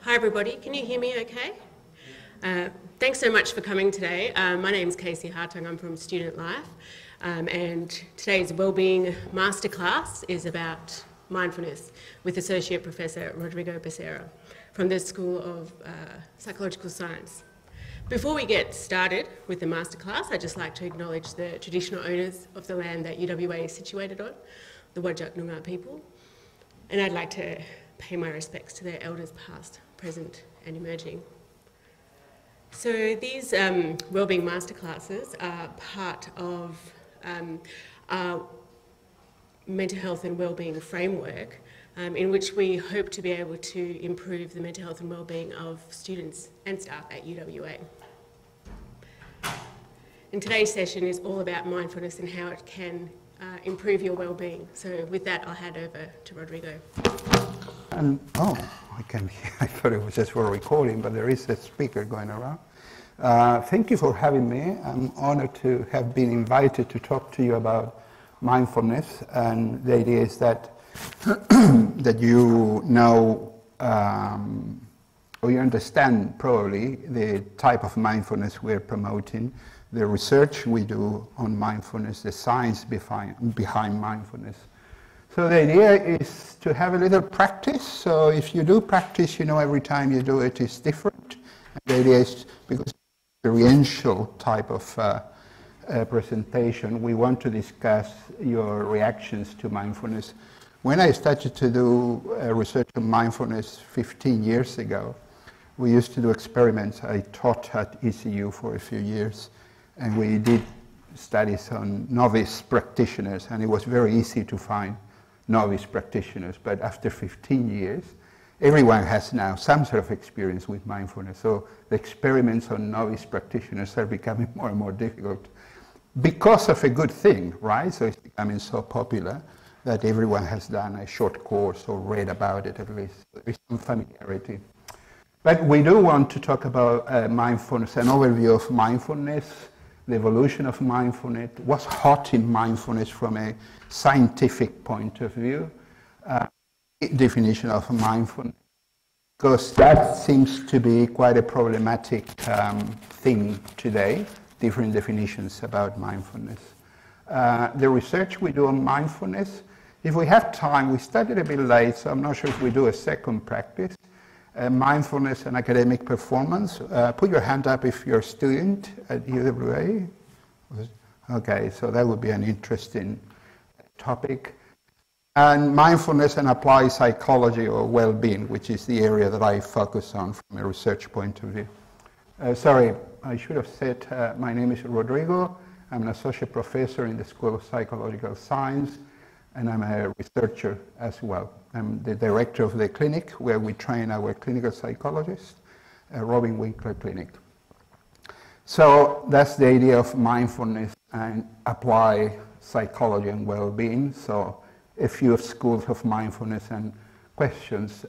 Hi everybody, can you hear me okay? Thanks so much for coming today. My name's Casey Hartung, I'm from Student Life, and today's Wellbeing Masterclass is about mindfulness with Associate Professor Rodrigo Becerra from the School of Psychological Science. Before we get started with the masterclass, I'd just like to acknowledge the traditional owners of the land that UWA is situated on, the Whadjuk Noongar people, and I'd like to pay my respects to their elders past, present and emerging. So these wellbeing masterclasses are part of our mental health and wellbeing framework in which we hope to be able to improve the mental health and wellbeing of students and staff at UWA. And today's session is all about mindfulness and how it can improve your wellbeing. So with that, I'll hand over to Rodrigo. And I can hear. I thought it was just for recording, but there is a speaker going around. Thank you for having me. I'm honored to have been invited to talk to you about mindfulness, and the idea is that that you know or you understand probably the type of mindfulness we're promoting, the research we do on mindfulness, the science behind mindfulness. So the idea is to have a little practice. So if you do practice, you know every time you do it is different. And the idea is, because it's an experiential type of presentation, we want to discuss your reactions to mindfulness. When I started to do research on mindfulness 15 years ago, we used to do experiments. I taught at ECU for a few years, and we did studies on novice practitioners, and it was very easy to find novice practitioners, but after 15 years, everyone has now some sort of experience with mindfulness. So the experiments on novice practitioners are becoming more and more difficult because of a good thing, right? So it's becoming so popular that everyone has done a short course or read about it at least. There is some familiarity. But we do want to talk about mindfulness, an overview of mindfulness, the evolution of mindfulness, what's hot in mindfulness from a scientific point of view, definition of mindfulness, because that seems to be quite a problematic thing today, different definitions about mindfulness. The research we do on mindfulness, if we have time, we started a bit late, so I'm not sure if we do a second practice. Mindfulness and academic performance. Put your hand up if you're a student at UWA. Okay, so that would be an interesting topic. And mindfulness and applied psychology or well-being, which is the area that I focus on from a research point of view. Sorry, I should have said my name is Rodrigo. I'm an associate professor in the School of Psychological Science, and I'm a researcher as well. I'm the director of the clinic where we train our clinical psychologists, Robin Winkler Clinic. So that's the idea of mindfulness and applied psychology and well-being. So a few schools of mindfulness and questions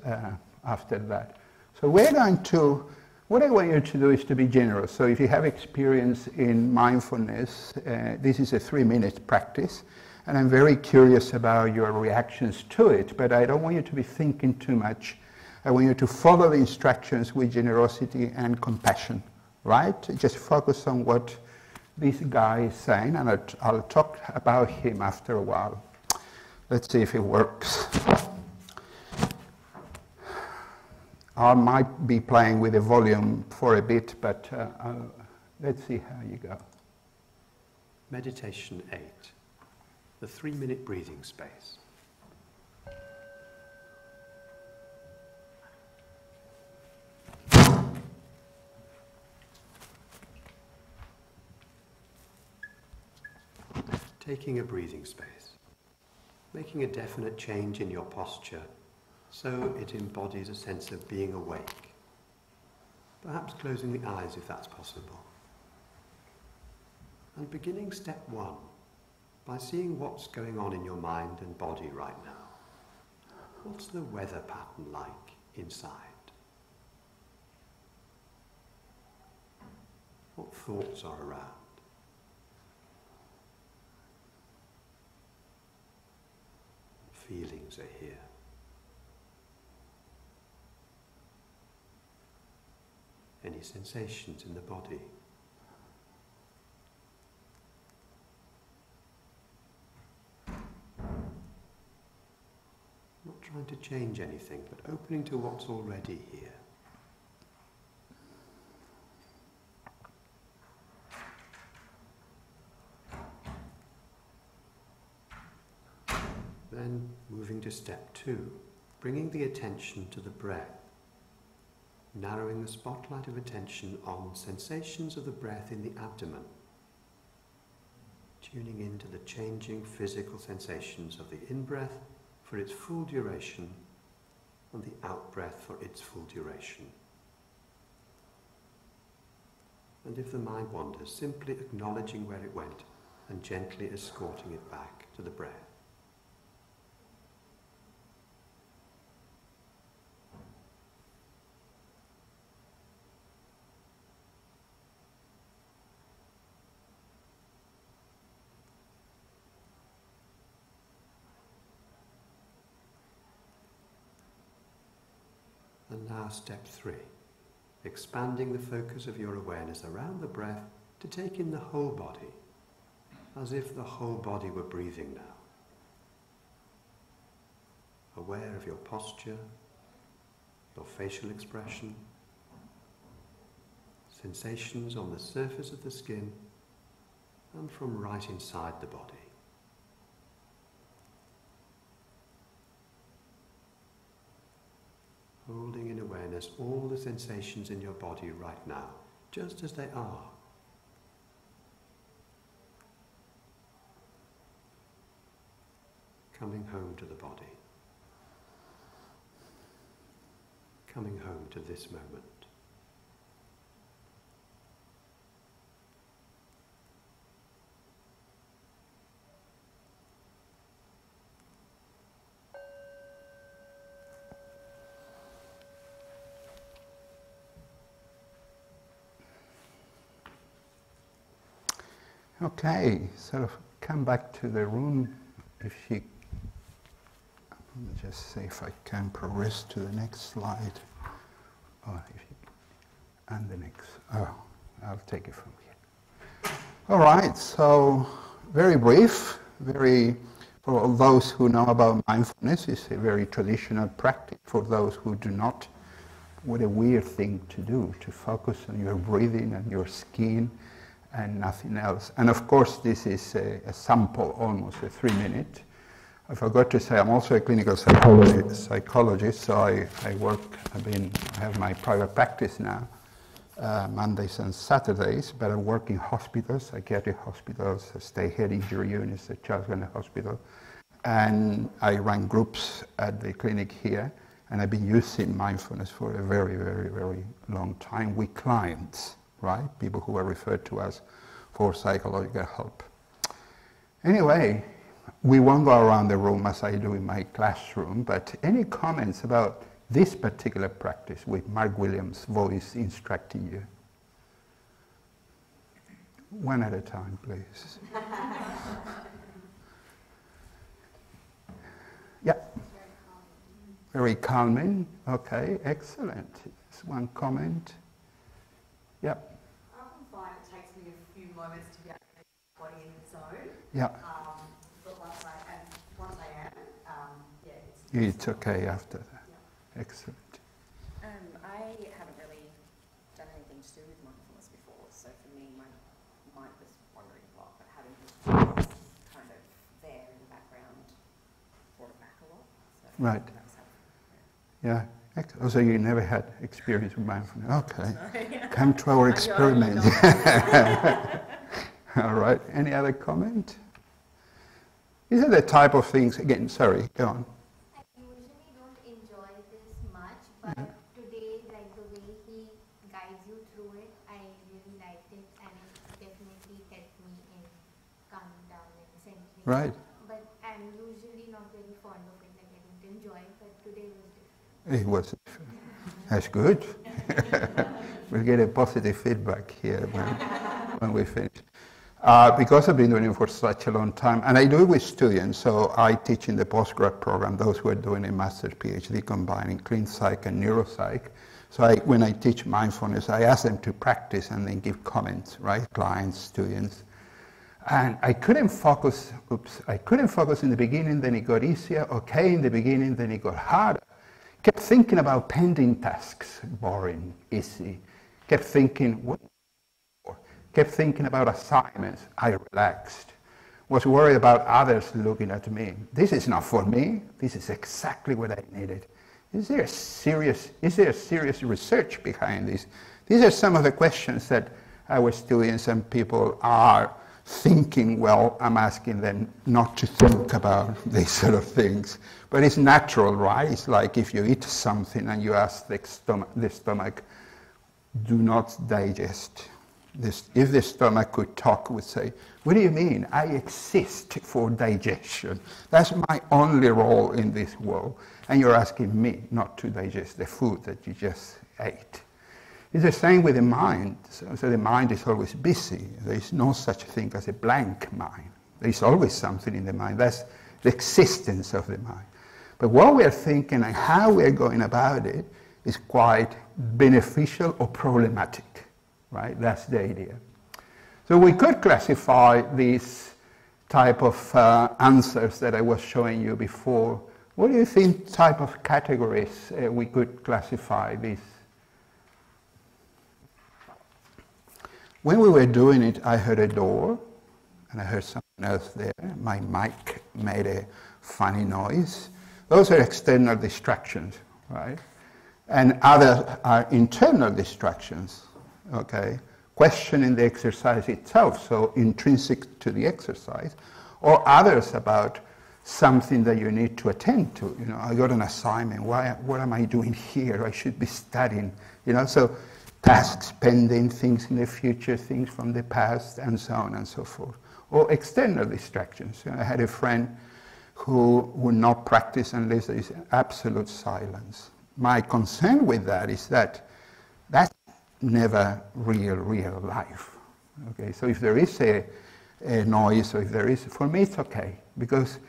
after that. So we're going to, what I want you to do is to be generous. So if you have experience in mindfulness, this is a 3-minute practice. And I'm very curious about your reactions to it, but I don't want you to be thinking too much. I want you to follow the instructions with generosity and compassion, right? Just focus on what this guy is saying, and I'll talk about him after a while. Let's see if it works. I might be playing with the volume for a bit, but let's see how you go. Meditation 8. The 3-minute breathing space. Taking a breathing space, making a definite change in your posture so it embodies a sense of being awake. Perhaps closing the eyes if that's possible. And beginning step 1. By seeing what's going on in your mind and body right now. What's the weather pattern like inside? What thoughts are around? Feelings are here. any sensations in the body. Not trying to change anything, but opening to what's already here. Then moving to step two, bringing the attention to the breath, narrowing the spotlight of attention on sensations of the breath in the abdomen, tuning into the changing physical sensations of the in-breath for its full duration and the out-breath for its full duration. And if the mind wanders, simply acknowledging where it went and gently escorting it back to the breath. Step three, expanding the focus of your awareness around the breath to take in the whole body, as if the whole body were breathing now. Aware of your posture, your facial expression, sensations on the surface of the skin and from right inside the body. Holding in awareness all the sensations in your body right now, just as they are. Coming home to the body. Coming home to this moment. Okay, sort of come back to the room if you, just see if I can progress to the next slide, or if you, and the next, oh, I'll take it from here. All right, so very brief, for those who know about mindfulness, it's a very traditional practice. For those who do not, what a weird thing to do, to focus on your breathing and your skin, and nothing else. And of course, this is a sample, almost a 3-minute. I forgot to say, I'm also a clinical psychologist, so I have my private practice now, Mondays and Saturdays, but I work in hospitals, psychiatric hospitals. I stay head injury units at Charles Gander Hospital, and I run groups at the clinic here, and I've been using mindfulness for a very, very, very long time with clients. Right? People who are referred to us for psychological help. Anyway, we won't go around the room as I do in my classroom, but any comments about this particular practice with Mark Williams' voice instructing you? One at a time, please. Yeah. Very calming. Okay, excellent. That's one comment. Yep. Moments to be able to get my body in the zone. Yeah. But once I am, it's okay after that. Yeah. Excellent. I haven't really done anything to do with mindfulness before, so for me, my mind was wandering a lot, but having this kind of there in the background brought it back a lot. So right. That was helpful. Yeah. Oh, so you never had experience with mindfulness. Okay. Sorry, yeah. Come to our experiment. All right. Any other comment? These are the type of things, again, sorry, go on. I usually don't enjoy this much, but today, like the way he guides you through it, I really liked it, and it definitely helped me in calming down and centering. Right. But I'm usually not very fond of it, like I don't enjoy it, but today was different. It was different. That's good. We'll get a positive feedback here when we finish. Because I've been doing it for such a long time, and I do it with students, so I teach in the postgrad program, those who are doing a master's, PhD, combining clin psych and neuropsych. So when I teach mindfulness, I ask them to practice and then give comments, right? Clients, students. And I couldn't focus, I couldn't focus in the beginning, then it got easier. Okay, in the beginning, then it got harder. Kept thinking about pending tasks, boring, easy. Kept thinking, what? Kept thinking about assignments, I relaxed. Was worried about others looking at me. This is not for me, this is exactly what I needed. Is there serious research behind this? These are some of the questions that our students and people are thinking. Well, I'm asking them not to think about these sort of things. But it's natural, right? It's like if you eat something and you ask the stomach, do not digest. This, if the stomach could talk, would say, what do you mean? I exist for digestion. That's my only role in this world. And you're asking me not to digest the food that you just ate. It's the same with the mind. So the mind is always busy. There is no such thing as a blank mind. There is always something in the mind. That's the existence of the mind. But what we're thinking and how we're going about it is quite beneficial or problematic. Right? That's the idea. So we could classify these type of answers that I was showing you before. What do you think type of categories we could classify these? When we were doing it, I heard a door, and I heard something else there. My mic made a funny noise. Those are external distractions, right? And others are internal distractions. Okay, questioning the exercise itself, so intrinsic to the exercise, or others about something that you need to attend to. You know, I got an assignment, what am I doing here? I should be studying, you know, so tasks pending, things in the future, things from the past, and so on and so forth. Or external distractions. You know, I had a friend who would not practice unless there is absolute silence. My concern with that is that never real life. Okay, so if there is a noise, or if there is, for me it's okay, because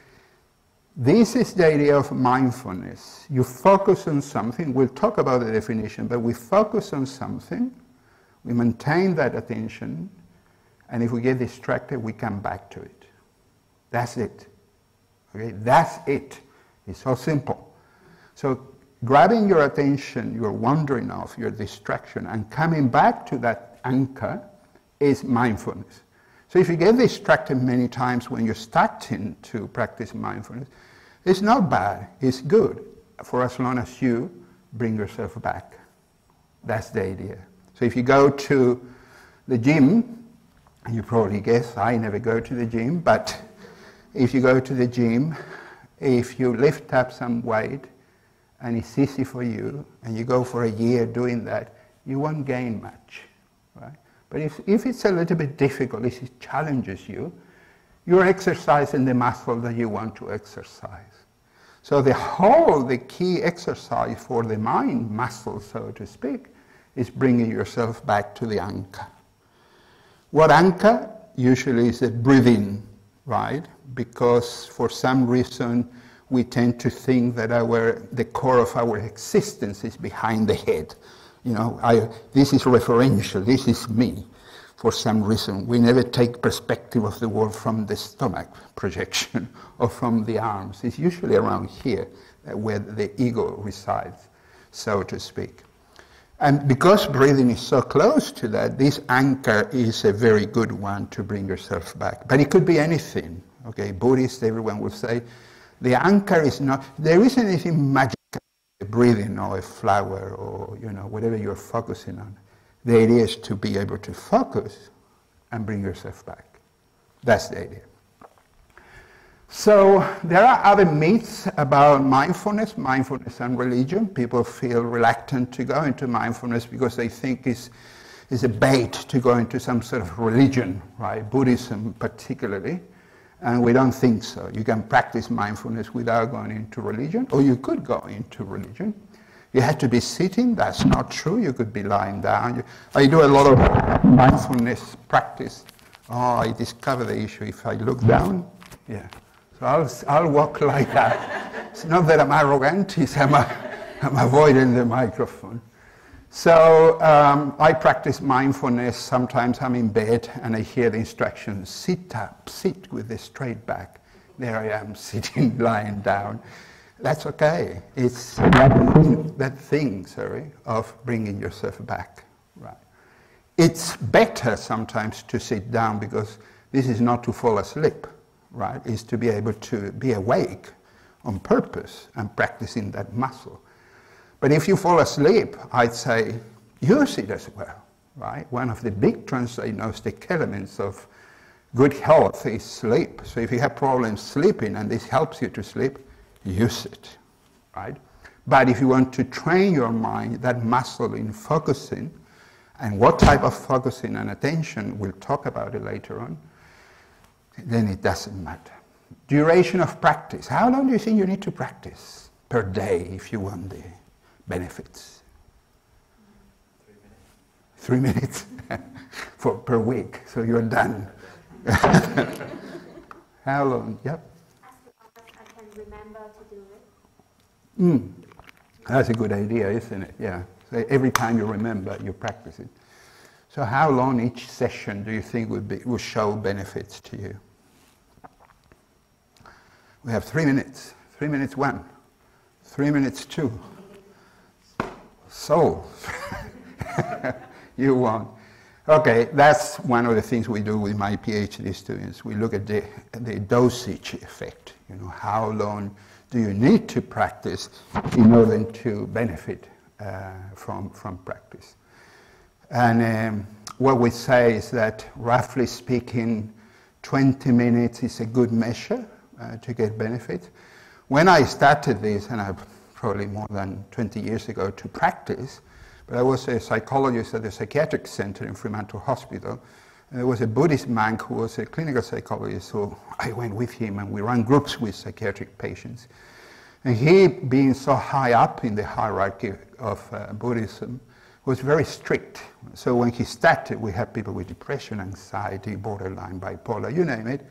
this is the idea of mindfulness. You focus on something, we'll talk about the definition, but we focus on something, we maintain that attention, and if we get distracted, we come back to it. That's it. Okay, that's it. It's so simple. So grabbing your attention, your wandering off, your distraction, and coming back to that anchor is mindfulness. So if you get distracted many times when you're starting to practice mindfulness, it's not bad, it's good, for as long as you bring yourself back. That's the idea. So if you go to the gym, and you probably guess I never go to the gym, but if you go to the gym, if you lift up some weight, and it's easy for you, and you go for a year doing that, you won't gain much, right? But if it's a little bit difficult, if it challenges you, you're exercising the muscle that you want to exercise. So the key exercise for the mind muscle, so to speak, is bringing yourself back to the anchor. What anchor? Usually is the breathing, right? Because for some reason, we tend to think that the core of our existence is behind the head. You know, this is referential, this is me, for some reason. We never take perspective of the world from the stomach projection or from the arms. It's usually around here where the ego resides, so to speak. And because breathing is so close to that, this anchor is a very good one to bring yourself back. But it could be anything, okay? Buddhists, everyone will say, the anchor is not, there isn't anything magical in breathing or a flower or, you know, whatever you're focusing on. The idea is to be able to focus and bring yourself back. That's the idea. So there are other myths about mindfulness, and religion. People feel reluctant to go into mindfulness because they think it's a bait to go into some sort of religion, right? Buddhism particularly. And we don't think so. You can practice mindfulness without going into religion, or you could go into religion. You had to be sitting, that's not true. You could be lying down. I do a lot of mindfulness practice. Oh, I discover the issue if I look down. Yeah, so I'll walk like that. It's not that I'm arrogant, it's I'm avoiding the microphone. So I practice mindfulness. Sometimes I'm in bed and I hear the instructions, sit up, sit with a straight back. There I am sitting, lying down. That's okay. It's that thing of bringing yourself back. Right. It's better sometimes to sit down because this is not to fall asleep, right? It's to be able to be awake on purpose and practicing that muscle. But if you fall asleep, I'd say, use it as well, right? One of the big transdiagnostic elements of good health is sleep. So if you have problems sleeping and this helps you to sleep, use it, right? But if you want to train your mind, that muscle in focusing, and what type of focusing and attention, we'll talk about it later on, then it doesn't matter. Duration of practice. How long do you think you need to practice per day if you want the benefits? 3 minutes. 3 minutes per week, so you're done. How long? Yep. As long as I can remember to do it. That's a good idea, isn't it? Yeah. So every time you remember, you practice it. So how long each session do you think will show benefits to you? We have 3 minutes. 3 minutes one. 3 minutes two. So, you won. Okay, that's one of the things we do with my PhD students. We look at the dosage effect. You know, how long do you need to practice in order to benefit from practice? And what we say is that, roughly speaking, 20 minutes is a good measure to get benefit. When I started this, and I've probably more than 20 years ago to practice, but I was a psychologist at the psychiatric center in Fremantle Hospital. And there was a Buddhist monk who was a clinical psychologist, so I went with him and we ran groups with psychiatric patients. And he, being so high up in the hierarchy of Buddhism, was very strict. So when he started, we had people with depression, anxiety, borderline, bipolar, you name it.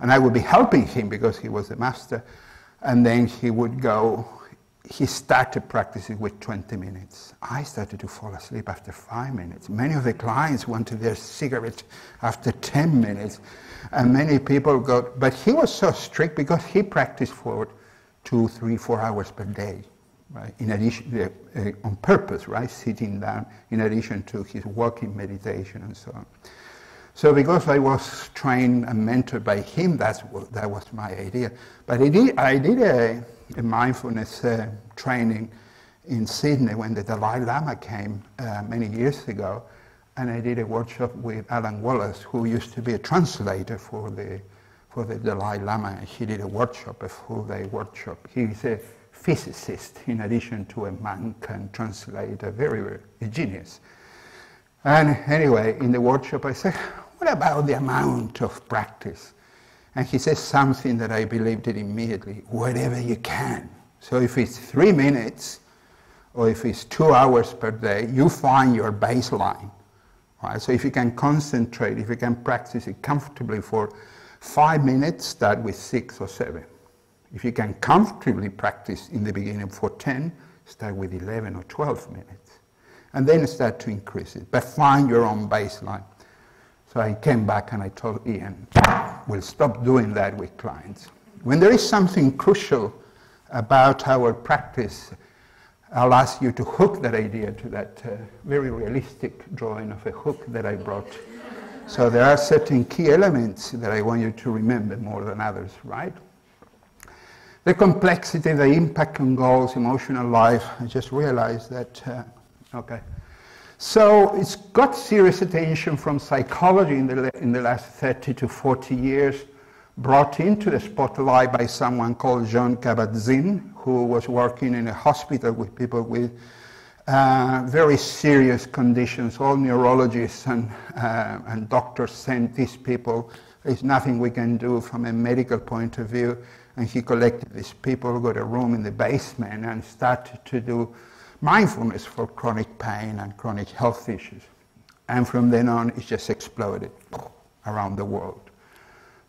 And I would be helping him because he was the master. And then he would go, he started practicing with 20 minutes. I started to fall asleep after 5 minutes. Many of the clients wanted their cigarette after 10 minutes. And many people got, but he was so strict because he practiced for 2, 3, 4 hours per day, right? In addition, on purpose, right? Sitting down in addition to his walking meditation and so on. So because I was trained and mentored by him, that was my idea. But I did a mindfulness training in Sydney when the Dalai Lama came many years ago, and I did a workshop with Alan Wallace, who used to be a translator for the Dalai Lama. He did a workshop, a full-day workshop. He's a physicist in addition to a monk and translator, very, very a genius. And anyway, in the workshop I said, what about the amount of practice? And he says something that I believed it immediately, whatever you can. So if it's 3 minutes, or if it's 2 hours per day, you find your baseline. Right? So if you can concentrate, if you can practice it comfortably for 5 minutes, start with 6 or 7. If you can comfortably practice in the beginning for 10, start with 11 or 12 minutes. And then start to increase it, but find your own baseline. So I came back and I told Ian, we'll stop doing that with clients. When there is something crucial about our practice, I'll ask you to hook that idea to that very realistic drawing of a hook that I brought. So there are certain key elements that I want you to remember more than others, right? The complexity, the impact on goals, emotional life. I just realized that okay. So it's got serious attention from psychology in the last 30 to 40 years, brought into the spotlight by someone called Jon Kabat-Zinn, who was working in a hospital with people with very serious conditions. All neurologists and doctors sent these people. There's nothing we can do from a medical point of view. And he collected these people, got a room in the basement, and started to do mindfulness for chronic pain and chronic health issues. And from then on, it just exploded around the world.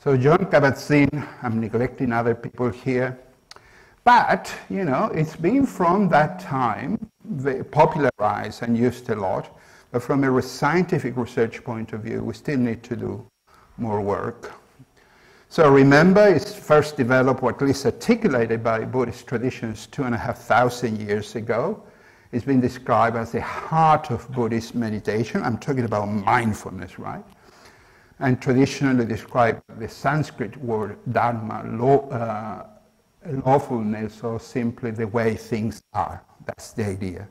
So Jon Kabat-Zinn, I'm neglecting other people here, but, you know, it's been from that time they popularized and used a lot, but from a scientific research point of view, we still need to do more work. So remember, it's first developed, or at least articulated by Buddhist traditions 2,500 years ago. It's been described as the heart of Buddhist meditation. I'm talking about mindfulness, right? And traditionally described the Sanskrit word dharma, lawfulness, or simply the way things are. That's the idea,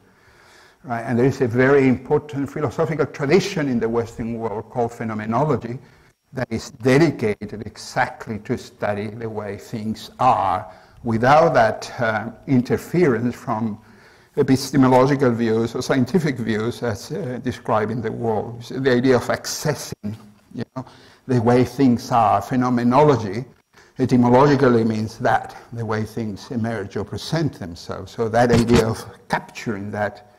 right? And there is a very important philosophical tradition in the Western world called phenomenology that is dedicated exactly to study the way things are without that interference from epistemological views or scientific views as describing the world. So the idea of accessing, you know, the way things are. Phenomenology etymologically means that, the way things emerge or present themselves. So that idea of capturing that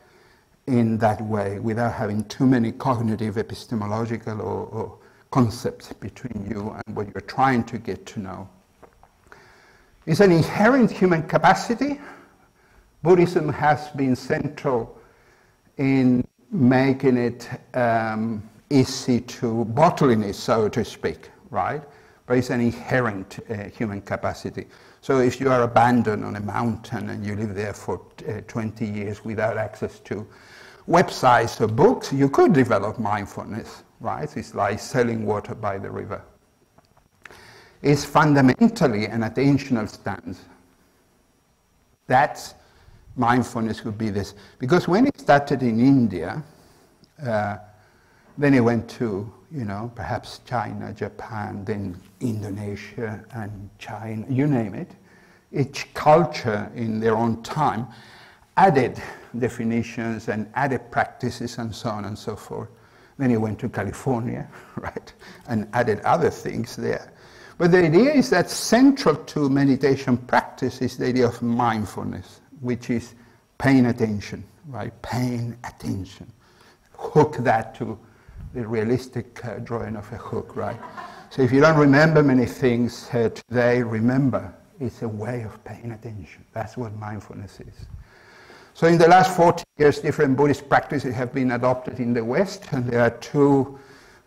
in that way without having too many cognitive, epistemological or concepts between you and what you're trying to get to know. It's an inherent human capacity. Buddhism has been central in making it easy to bottling it, so to speak, right? But it's an inherent human capacity. So if you are abandoned on a mountain and you live there for 20 years without access to websites or books, you could develop mindfulness, right? It's like selling water by the river. It's fundamentally an attentional stance. That's mindfulness would be this. Because when it started in India, then it went to, you know, perhaps China, Japan, then Indonesia and China, you name it. Each culture in their own time added definitions and added practices and so on and so forth. Then it went to California, right, and added other things there. But the idea is that central to meditation practice is the idea of mindfulness, which is paying attention, right? Paying attention. Hook that to the realistic drawing of a hook, right? So if you don't remember many things today, remember it's a way of paying attention. That's what mindfulness is. So in the last 40 years, different Buddhist practices have been adopted in the West, and there are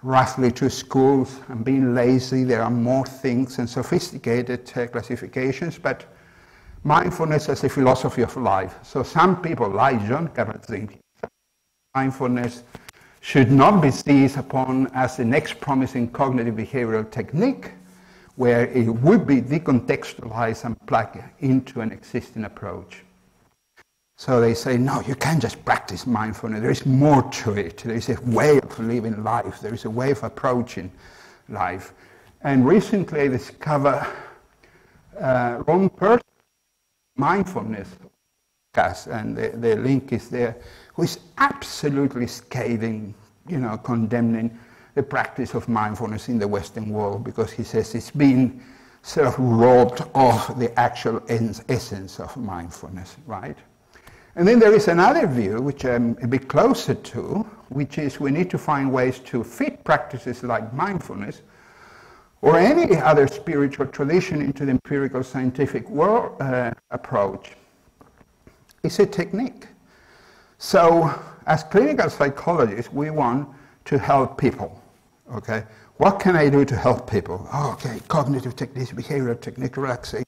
roughly two schools. And being lazy, there are more things and sophisticated classifications, but mindfulness as a philosophy of life. So some people, like Jon Kabat-Zinn, mindfulness should not be seized upon as the next promising cognitive behavioral technique, where it would be decontextualized and plugged into an existing approach. So they say, no, you can't just practice mindfulness. There is more to it. There is a way of living life. There is a way of approaching life. And recently I discovered Ron Pert's mindfulness podcast, and the link is there, who is absolutely scathing, you know, condemning the practice of mindfulness in the Western world, because he says it's been sort of robbed of the actual essence of mindfulness, right? And then there is another view, which I'm a bit closer to, which is we need to find ways to fit practices like mindfulness or any other spiritual tradition into the empirical scientific world approach. It's a technique. So as clinical psychologists, we want to help people, okay? What can I do to help people? Oh, okay, cognitive techniques, behavioral technique, relaxation.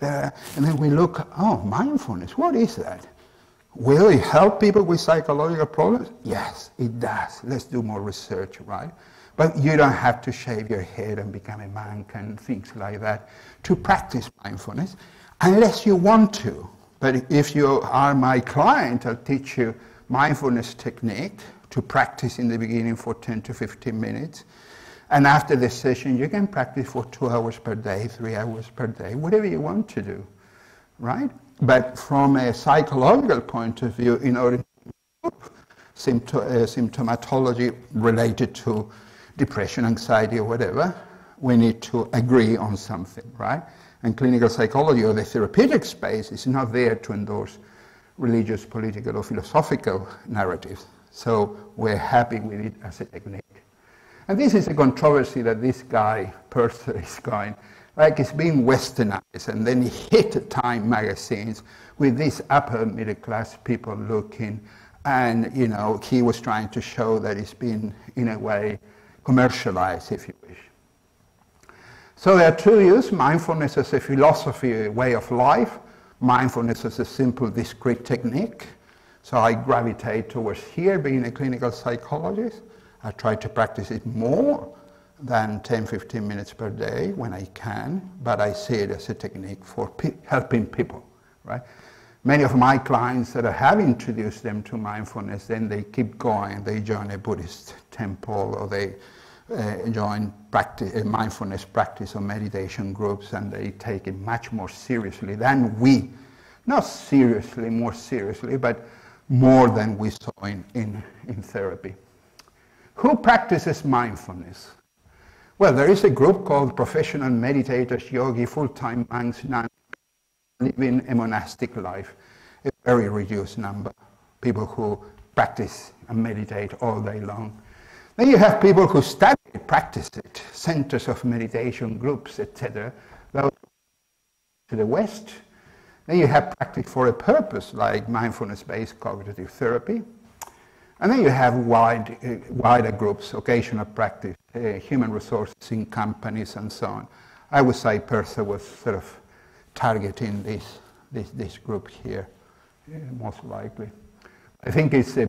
And then we look, oh, mindfulness, what is that? Will it help people with psychological problems? Yes, it does. Let's do more research, right? But you don't have to shave your head and become a monk and things like that to practice mindfulness, unless you want to. But if you are my client, I'll teach you mindfulness technique to practice in the beginning for 10 to 15 minutes. And after the session, you can practice for 2 hours per day, 3 hours per day, whatever you want to do, right? But from a psychological point of view, in order to improve symptomatology related to depression, anxiety, or whatever, we need to agree on something, right? And clinical psychology or the therapeutic space is not there to endorse religious, political, or philosophical narratives. So we're happy with it as a technique. And this is a controversy that this guy, Perthes, is going, like it's being westernized, and then he hit Time magazines with these upper middle class people looking. And, you know, he was trying to show that it's been, in a way, commercialized, if you wish. So there are two views: mindfulness as a philosophy, a way of life; mindfulness as a simple, discrete technique. So I gravitate towards here, being a clinical psychologist. I try to practice it more than 10, 15 minutes per day when I can, but I see it as a technique for helping people, right? Many of my clients that I have introduced them to mindfulness, then they keep going, they join a Buddhist temple, or they join mindfulness practice or meditation groups, and they take it much more seriously than we. Not seriously, more seriously, but more than we saw in therapy. Who practices mindfulness? Well, there is a group called Professional Meditators, Yogi, Full-Time Monks, Nuns, living a monastic life, a very reduced number, people who practice and meditate all day long. Then you have people who study it, practice it, centers of meditation, groups, etc. Those to the West. Then you have practice for a purpose, like mindfulness-based cognitive therapy. And then you have wider groups, occasional practice, human resources in companies, and so on. I would say PERSA was sort of targeting this group here, most likely. I think it's to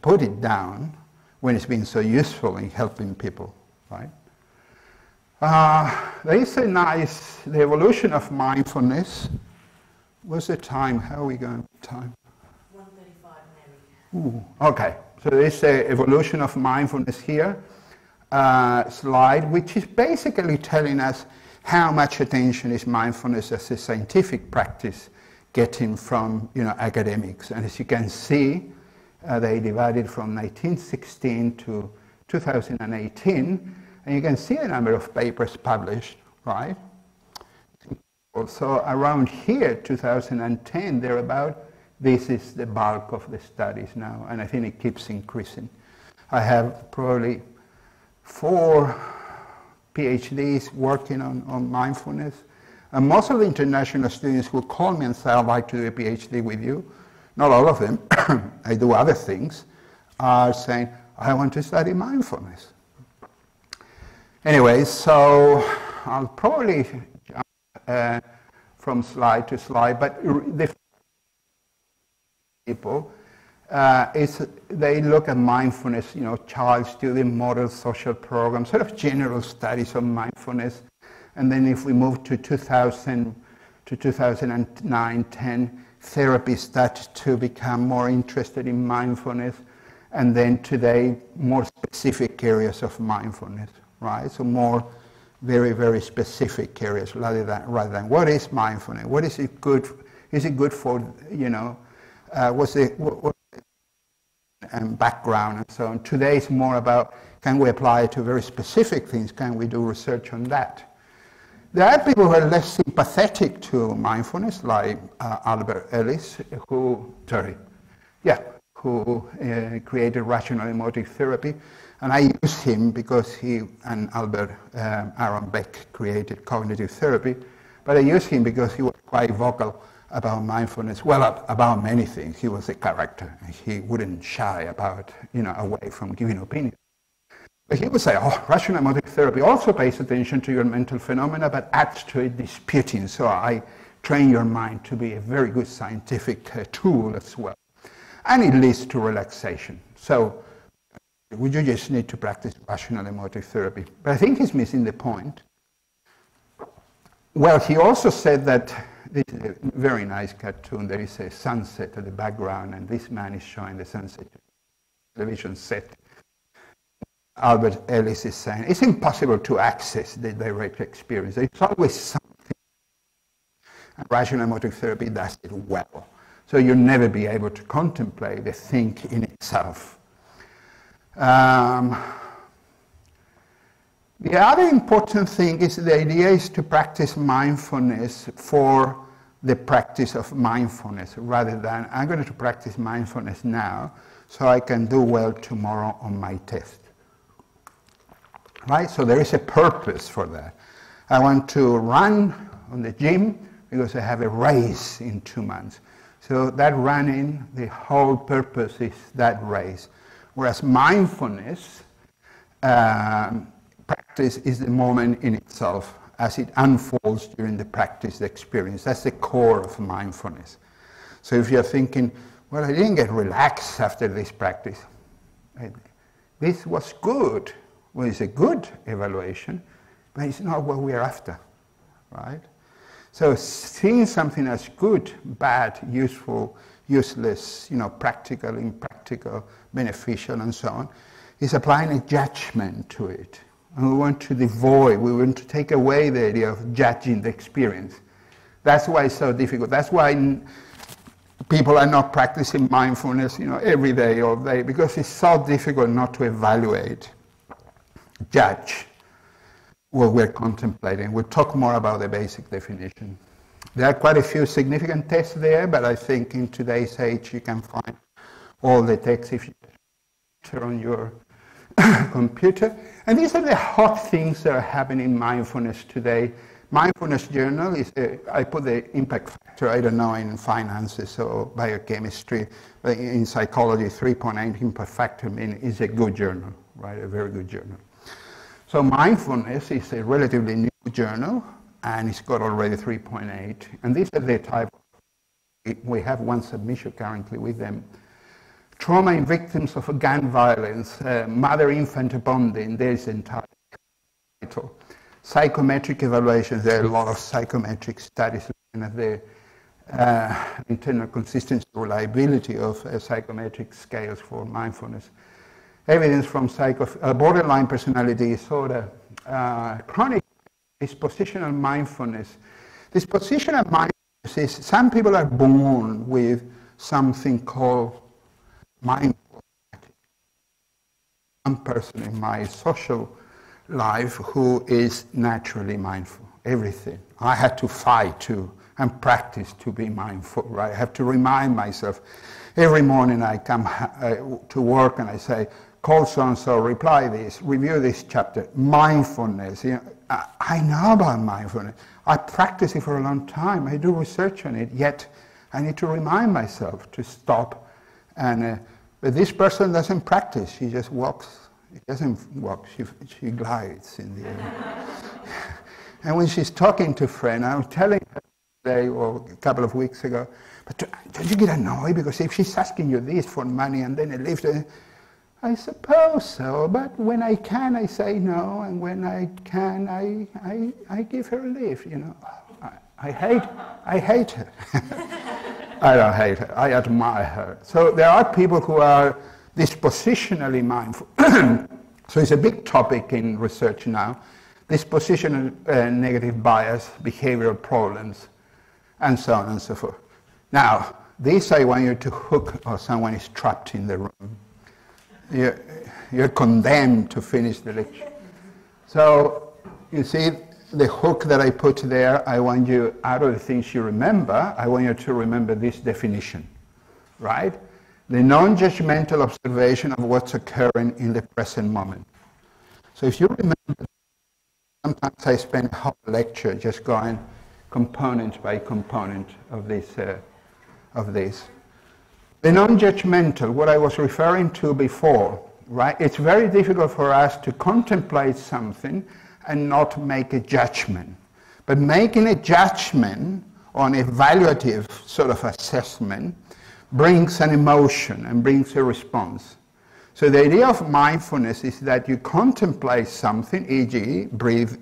put it down when it's been so useful in helping people, right? There is a nice, the evolution of mindfulness. What's the time? How are we going with time? 1:35, Mary. Ooh, okay, so there is the evolution of mindfulness here slide, which is basically telling us how much attention is mindfulness as a scientific practice getting from, you know, academics. And as you can see, they divided from 1916 to 2018, and you can see a number of papers published, right? Also around here, 2010, thereabout, this is the bulk of the studies now, and I think it keeps increasing. I have probably 4 PhDs working on mindfulness. And most of the international students who call me and say, I'd like to do a PhD with you, not all of them, I do other things, are saying, I want to study mindfulness. Anyway, so I'll probably jump from slide to slide, but the people, they look at mindfulness, you know, child, student, model, social programs, sort of general studies on mindfulness. And then if we move to 2000 to 2009, 10, therapy started to become more interested in mindfulness. And then today, more specific areas of mindfulness, right? So more very, very specific areas rather than what is mindfulness? What is it good? Is it good for, you know, and background and so on. Today it's more about, can we apply it to very specific things? Can we do research on that? There are people who are less sympathetic to mindfulness, like Albert Ellis, who created rational emotive therapy. And I use him because he and Aaron Beck created cognitive therapy. But I use him because he was quite vocal about mindfulness, well, about many things. He was a character, and he wouldn't shy about, you know, away from giving opinions. But he would say, oh, rational emotive therapy also pays attention to your mental phenomena, but adds to it disputing. So I train your mind to be a very good scientific tool as well. And it leads to relaxation. So would you just need to practice rational emotive therapy? But I think he's missing the point. Well, he also said that this is a very nice cartoon. There is a sunset at the background, and this man is showing the sunset television set. Albert Ellis is saying, it's impossible to access the direct experience. It's always something. And rational emotive therapy does it well. So you'll never be able to contemplate the thing in itself. The other important thing is the idea is to practice mindfulness for the practice of mindfulness, rather than I'm going to practice mindfulness now so I can do well tomorrow on my test. Right? So there is a purpose for that. I want to run on the gym because I have a race in 2 months. So that running, the whole purpose is that race. Whereas mindfulness practice is the moment in itself as it unfolds during the practice, the experience. That's the core of mindfulness. So if you're thinking, well, I didn't get relaxed after this practice. This was good. Well, it's a good evaluation, but it's not what we're after, right? So seeing something as good, bad, useful, useless, you know, practical, impractical, beneficial, and so on, is applying a judgment to it. And we want to devoid, we want to take away the idea of judging the experience. That's why it's so difficult. That's why people are not practicing mindfulness, you know, every day, all day, because it's so difficult not to evaluate, judge what we're contemplating. We'll talk more about the basic definition. There are quite a few significant texts there, but I think in today's age you can find all the texts if you turn on your computer. And these are the hot things that are happening in mindfulness today. Mindfulness journal is, I put the impact factor, I don't know, in finances or biochemistry, but in psychology, 3.8 impact factor is a good journal, right? A very good journal. So mindfulness is a relatively new journal, and it's got already 3.8. And these are the type, we have one submission currently with them. Trauma in victims of gun violence, mother-infant bonding, there's the entire title. Psychometric evaluations, there are a lot of psychometric studies looking at the internal consistency or reliability of psychometric scales for mindfulness. Evidence from borderline personality disorder, chronic dispositional mindfulness. Dispositional mindfulness is some people are born with something called mindful. One person in my social life who is naturally mindful, everything. I had to fight to and practice to be mindful, right? I have to remind myself. Every morning I come to work and I say, call so-and-so, reply this, review this chapter, mindfulness. You know, I know about mindfulness. I practice it for a long time. I do research on it, yet I need to remind myself to stop. And but this person doesn't practice. She just walks. She doesn't walk. She glides in the air. And when she's talking to a friend, I was telling her today or a couple of weeks ago, but don't you get annoyed? Because if she's asking you this for money and then it leaves, I suppose so, but when I can, I say no, and when I can, I give her a lift, you know. I hate her. I don't hate her, I admire her. So there are people who are dispositionally mindful. So it's a big topic in research now. Dispositional negative bias, behavioral problems, and so on and so forth. Now, this I want you to hook, or someone is trapped in the room. You're condemned to finish the lecture. So you see the hook that I put there, I want you, out of the things you remember, I want you to remember this definition, right? The non-judgmental observation of what's occurring in the present moment. So if you remember, sometimes I spend a whole lecture just going component by component of this. The non-judgmental, what I was referring to before, right? It's very difficult for us to contemplate something and not make a judgment. But making a judgment on an evaluative sort of assessment brings an emotion and brings a response. So the idea of mindfulness is that you contemplate something, e.g., breathe,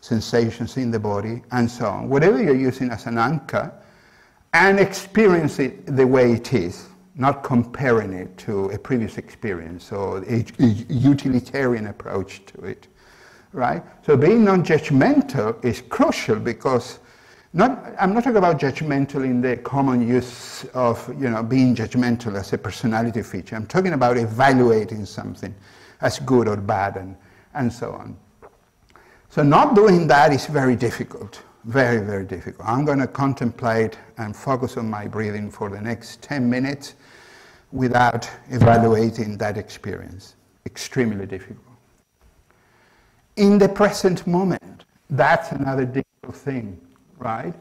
sensations in the body, and so on. Whatever you're using as an anchor, and experience it the way it is, not comparing it to a previous experience or a utilitarian approach to it, right? So being non-judgmental is crucial because I'm not talking about judgmental in the common use of, you know, being judgmental as a personality feature. I'm talking about evaluating something as good or bad and so on. So not doing that is very difficult. Very, very difficult. I'm going to contemplate and focus on my breathing for the next 10 minutes without evaluating that experience. Extremely difficult. In the present moment, that's another difficult thing, right?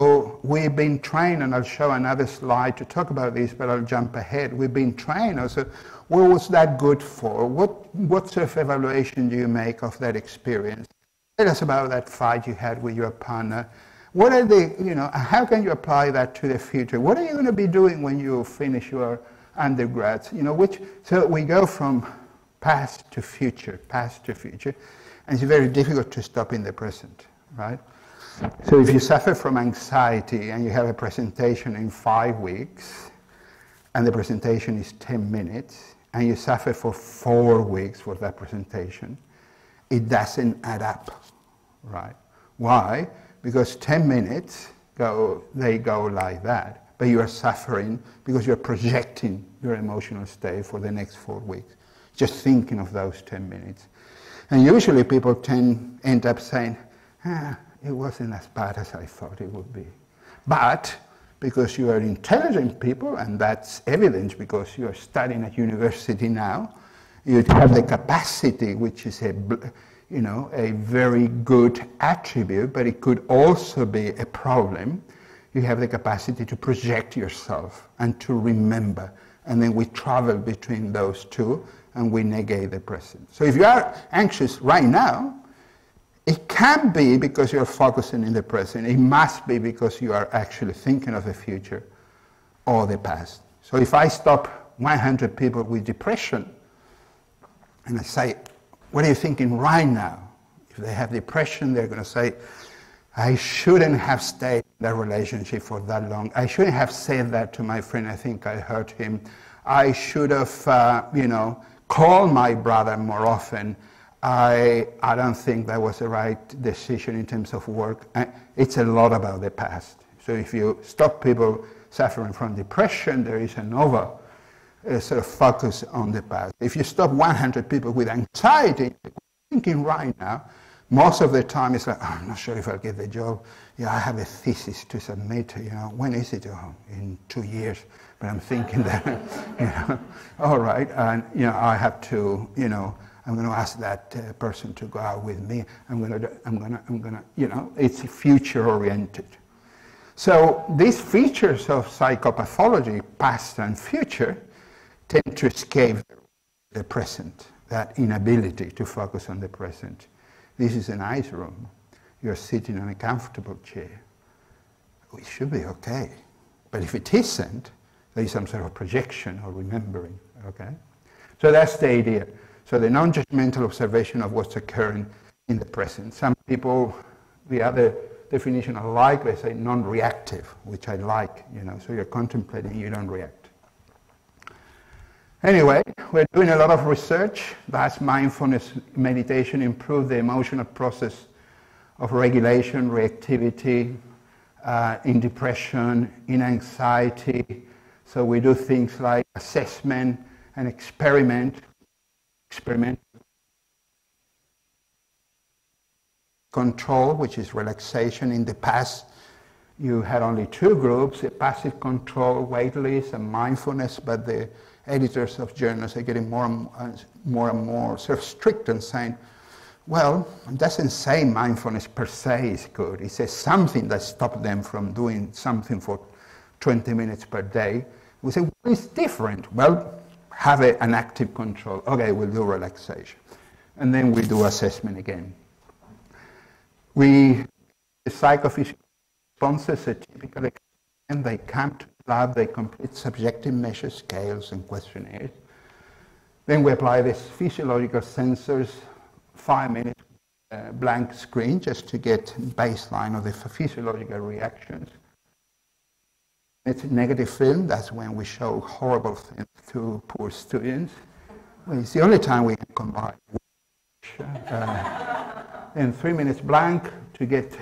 So we've been trained, and I'll show another slide to talk about this, but I'll jump ahead. We've been trained also, what was that good for? What self-evaluation do you make of that experience? Tell us about that fight you had with your partner. What are the, you know, how can you apply that to the future? What are you going to be doing when you finish your undergrads? You know, which, so we go from past to future, and it's very difficult to stop in the present, right? So if you suffer from anxiety and you have a presentation in 5 weeks, and the presentation is 10 minutes, and you suffer for 4 weeks for that presentation, it doesn't add up, right? Why? Because 10 minutes, they go like that, but you are suffering because you're projecting your emotional state for the next 4 weeks, just thinking of those 10 minutes. And usually people end up saying, ah, it wasn't as bad as I thought it would be. But because you are intelligent people, and that's evidence because you are studying at university now, you have the capacity, which is a, you know, a very good attribute, but it could also be a problem. You have the capacity to project yourself and to remember. And then we travel between those two and we negate the present. So if you are anxious right now, it can be because you're focusing in the present. It must be because you are actually thinking of the future or the past. So if I stop 100 people with depression and I say, what are you thinking right now? If they have depression, they're going to say, I shouldn't have stayed in that relationship for that long. I shouldn't have said that to my friend. I think I hurt him. I should have, you know, called my brother more often. I don't think that was the right decision in terms of work. It's a lot about the past. So if you stop people suffering from depression, there is an over sort of focus on the past. If you stop 100 people with anxiety, thinking right now, most of the time it's like, oh, I'm not sure if I'll get the job. Yeah, I have a thesis to submit, you know, when is it? Oh, in 2 years. But I'm thinking that, you know, all right, and, you know, I have to, you know, I'm going to ask that person to go out with me. I'm going to, you know, it's future oriented. So these features of psychopathology, past and future, tend to escape the present, that inability to focus on the present. This is an ice room. You're sitting on a comfortable chair. It should be okay. But if it isn't, there is some sort of projection or remembering, okay? So that's the idea. So the non-judgmental observation of what's occurring in the present. Some people, the other definition I like, they say non-reactive, which I like, you know, so you're contemplating, you don't react. Anyway, we're doing a lot of research. Does mindfulness meditation improve the emotional process of regulation, reactivity, in depression, in anxiety? So we do things like assessment and experiment, control, which is relaxation. In the past, you had only two groups, the passive control, wait list, and mindfulness, but the editors of journals are getting more and more sort of strict and saying, well, it doesn't say mindfulness per se is good. It says something that stopped them from doing something for 20 minutes per day. We say, well, it's different. Well, have an active control. Okay, we'll do relaxation. And then we do assessment again. The psychophysical responses are typically, and they come to lab, they complete subjective measures, scales and questionnaires. Then we apply these physiological sensors, 5-minute blank screen, just to get baseline of the physiological reactions. It's a negative film, that's when we show horrible things to poor students. Well, it's the only time we can combine. And 3 minutes blank to get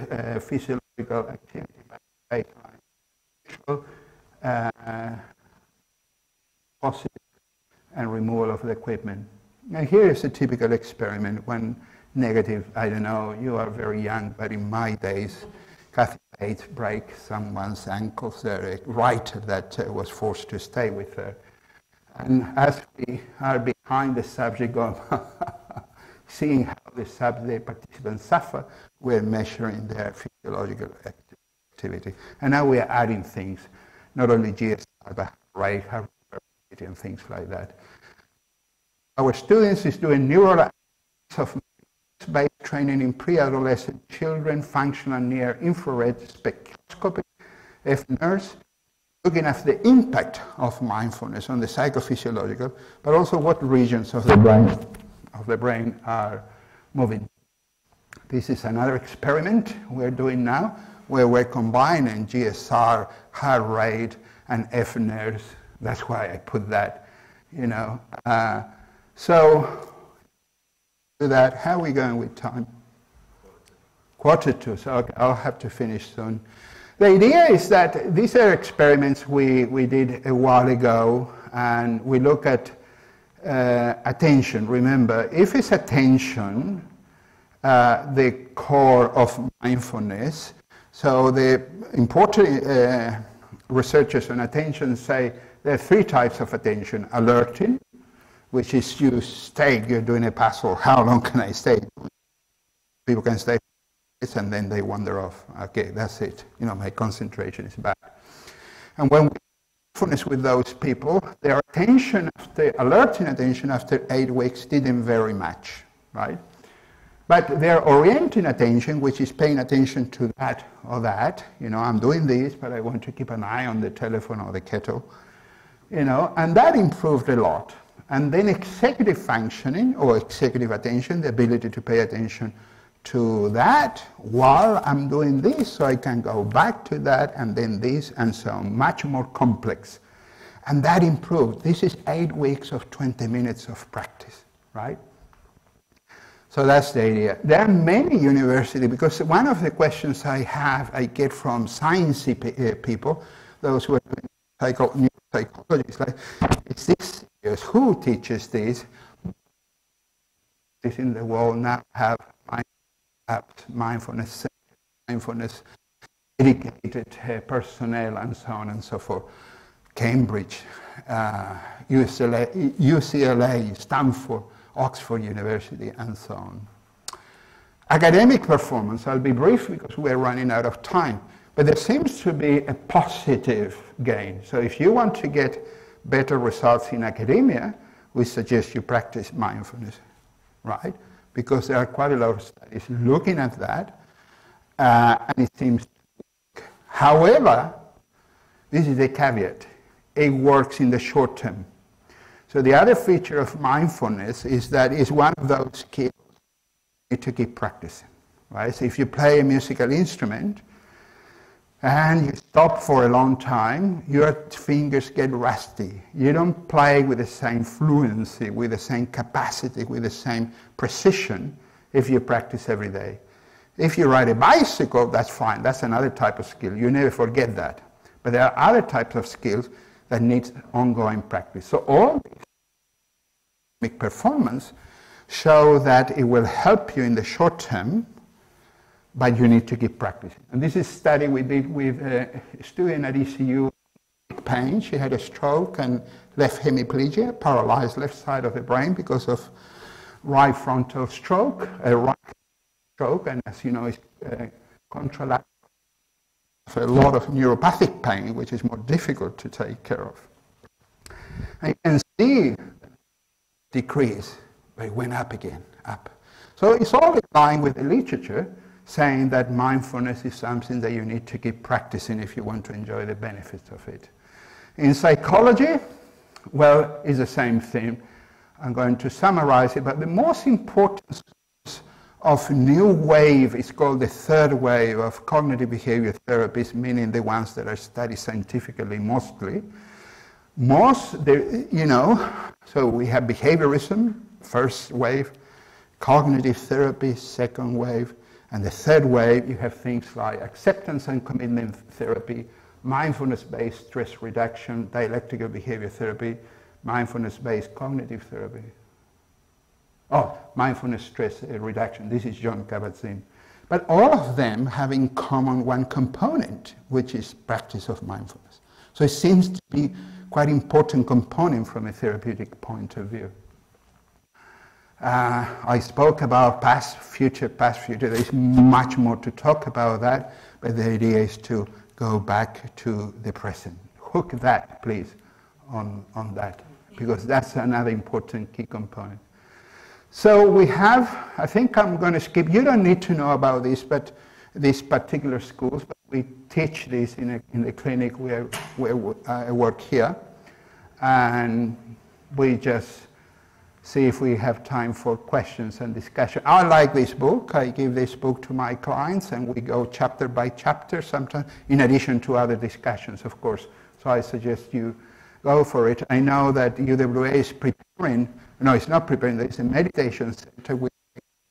physiological activity by baseline. Positive and removal of the equipment. And here is a typical experiment when negative, I don't know, you are very young, but in my days, Kathy Bates break someone's ankles, the writer that was forced to stay with her. And as we are behind the subject, going seeing how the participants suffer, we're measuring their physiological activity. activity. And now we are adding things, not only GSR, but rate, heart rate, and things like that. Our students is doing neural analysis of based training in pre-adolescent children, functional near-infrared spectroscopy, FNIRS, looking at the impact of mindfulness on the psychophysiological, but also what regions of the brain are moving. This is another experiment we're doing now, where we're combining GSR, heart rate, and FNIRS. That's why I put that, you know. So, do that. How are we going with time? Quarter to, so okay, I'll have to finish soon. The idea is that these are experiments we did a while ago, and we look at attention. Remember, if it's attention, the core of mindfulness, so the important researchers on attention say there are three types of attention: alerting, which is you stay, you're doing a puzzle, how long can I stay? People can stay, and then they wander off. Okay, that's it. You know, my concentration is bad. And when we finish with those people, their attention, after alerting attention after 8 weeks didn't vary much, right? But their orienting attention, which is paying attention to that or that, you know, I'm doing this, but I want to keep an eye on the telephone or the kettle, you know, and that improved a lot. And then executive functioning or executive attention, the ability to pay attention to that while I'm doing this, so I can go back to that and then this and so on, much more complex. And that improved. This is 8 weeks of 20 minutes of practice, right? So that's the idea. There are many universities, because one of the questions I get from science people, those who are doing psychology, is like, is this who teaches this? This in the world now have mindfulness dedicated personnel and so on and so forth. Cambridge, UCLA, Stanford, Oxford University, and so on. Academic performance, I'll be brief because we're running out of time, but there seems to be a positive gain. So if you want to get better results in academia, we suggest you practice mindfulness, right? Because there are quite a lot of studies looking at that, and it seems to work. However, this is a caveat. It works in the short term. So the other feature of mindfulness is that it's one of those skills you need to keep practicing, right? So if you play a musical instrument, and you stop for a long time, your fingers get rusty. You don't play with the same fluency, with the same capacity, with the same precision if you practice every day. If you ride a bicycle, that's fine. That's another type of skill. You never forget that. But there are other types of skills that need ongoing practice. So all this performance show that it will help you in the short term, but you need to keep practicing. And this is a study we did with a student at ECU, pain. She had a stroke and left hemiplegia, paralyzed left side of the brain because of right frontal stroke, and as you know, it's contralateral, so a lot of neuropathic pain, which is more difficult to take care of. And you can see decrease, but it went up again, up. So it's all in line with the literature, saying that mindfulness is something that you need to keep practicing if you want to enjoy the benefits of it. In psychology, well, it's the same thing. I'm going to summarize it, but the most important source of new wave is called the third wave of cognitive behavior therapies, meaning the ones that are studied scientifically mostly. You know, so we have behaviorism, first wave, cognitive therapy, second wave, and the third wave, you have things like acceptance and commitment therapy, mindfulness-based stress reduction, dialectical behavior therapy, mindfulness-based cognitive therapy. Oh, mindfulness stress reduction. This is Jon Kabat-Zinn. But all of them have in common one component, which is practice of mindfulness. So it seems to be quite an important component from a therapeutic point of view. I spoke about past, future. There is much more to talk about that, but the idea is to go back to the present. Hook that, please, on that, because that's another important key component. So we have, I think I'm going to skip, you don't need to know about this, but these particular schools, but we teach this in the clinic where I work here. And we just see if we have time for questions and discussion. I like this book. I give this book to my clients, and we go chapter by chapter sometimes, in addition to other discussions, of course. So I suggest you go for it. I know that UWA is preparing, no, it's not preparing, it's a meditation center with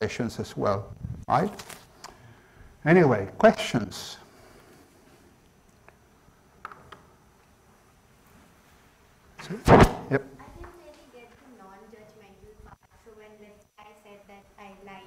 meditations as well, right? Anyway, questions? Yep. I think maybe get to non-judgmental part. So when I said that I like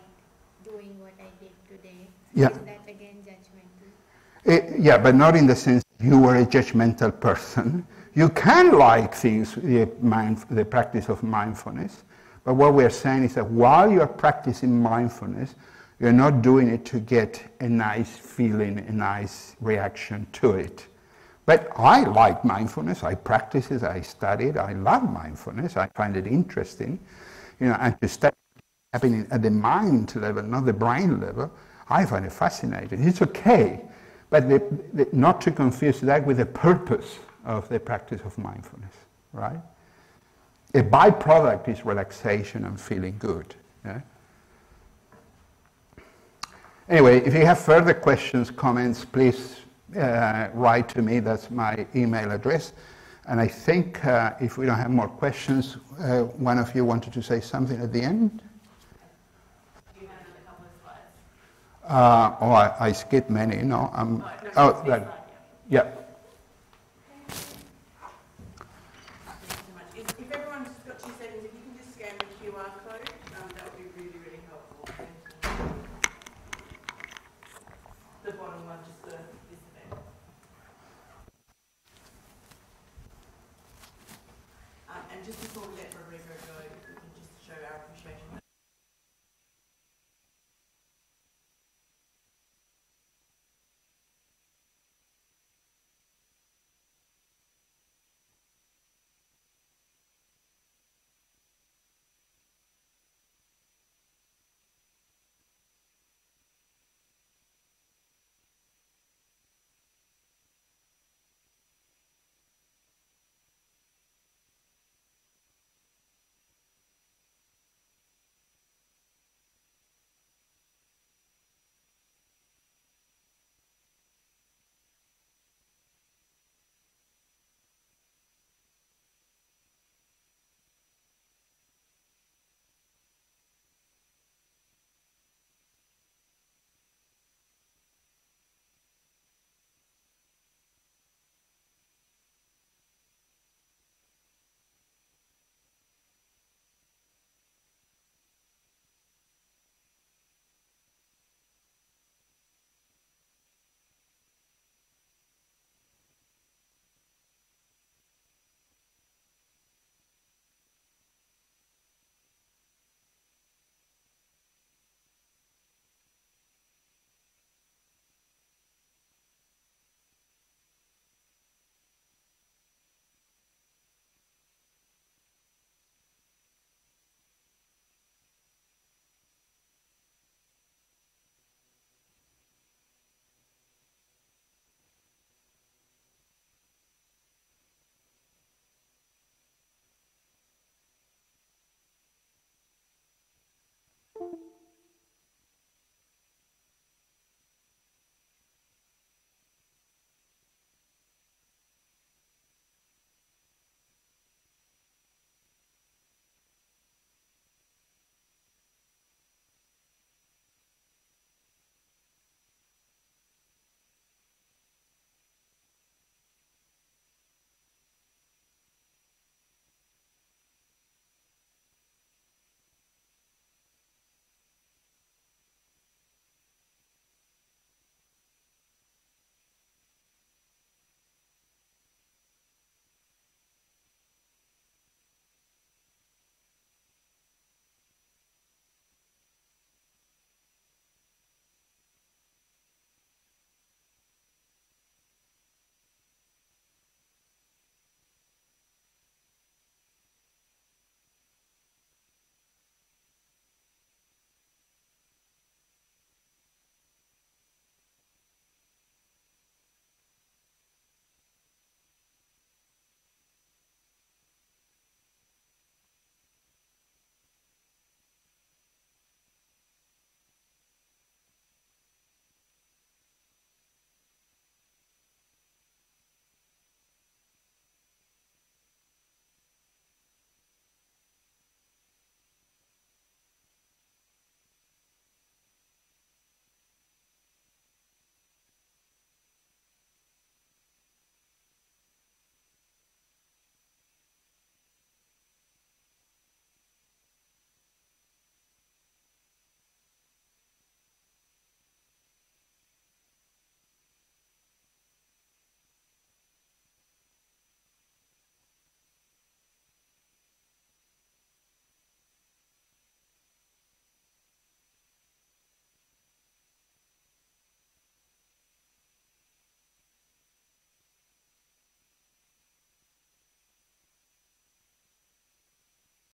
doing what I did today, yeah. Is that again judgmental? Yeah, but not in the sense you were a judgmental person. You can like things, the practice of mindfulness, but what we're saying is that while you're practicing mindfulness, you're not doing it to get a nice feeling, a nice reaction to it. But I like mindfulness, I practice it, I study it, I love mindfulness, I find it interesting. You know, and to study happening at the mind level, not the brain level, I find it fascinating. It's okay, but not to confuse that with the purpose of the practice of mindfulness, right? A byproduct is relaxation and feeling good. Yeah? Anyway, if you have further questions, comments, please write to me. That's my email address. And I think if we don't have more questions, one of you wanted to say something at the end? Do you have a couple of slides? Oh, I skipped many. No, I'm... Oh, that, yeah.